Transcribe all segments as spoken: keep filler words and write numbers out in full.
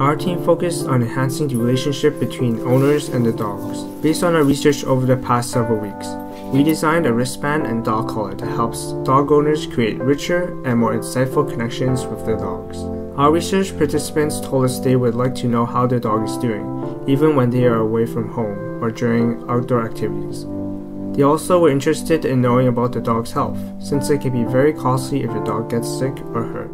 Our team focused on enhancing the relationship between owners and the dogs. Based on our research over the past several weeks, we designed a wristband and dog collar that helps dog owners create richer and more insightful connections with their dogs. Our research participants told us they would like to know how their dog is doing, even when they are away from home or during outdoor activities. They also were interested in knowing about the dog's health, since it can be very costly if your dog gets sick or hurt.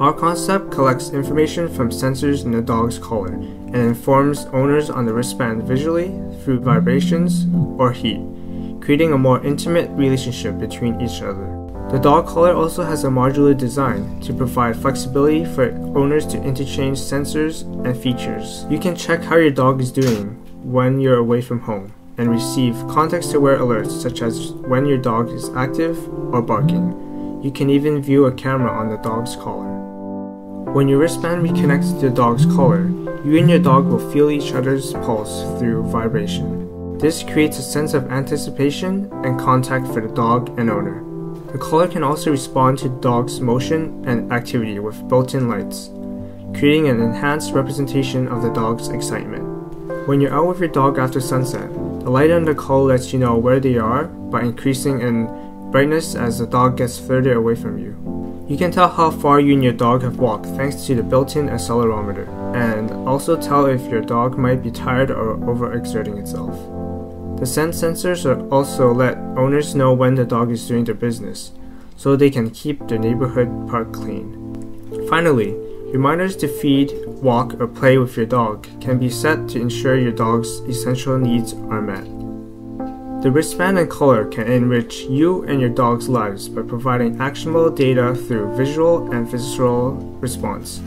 Our concept collects information from sensors in the dog's collar and informs owners on the wristband visually through vibrations or heat, creating a more intimate relationship between each other. The dog collar also has a modular design to provide flexibility for owners to interchange sensors and features. You can check how your dog is doing when you're away from home and receive context-aware alerts such as when your dog is active or barking. You can even view a camera on the dog's collar. When your wristband reconnects to the dog's collar, you and your dog will feel each other's pulse through vibration. This creates a sense of anticipation and contact for the dog and owner. The collar can also respond to the dog's motion and activity with built-in lights, creating an enhanced representation of the dog's excitement. When you're out with your dog after sunset, the light on the collar lets you know where they are by increasing in brightness as the dog gets further away from you. You can tell how far you and your dog have walked thanks to the built-in accelerometer, and also tell if your dog might be tired or overexerting itself. The scent sensors also let owners know when the dog is doing their business, so they can keep their neighborhood park clean. Finally, reminders to feed, walk, or play with your dog can be set to ensure your dog's essential needs are met. The wristband and collar can enrich you and your dog's lives by providing actionable data through visual and visceral response.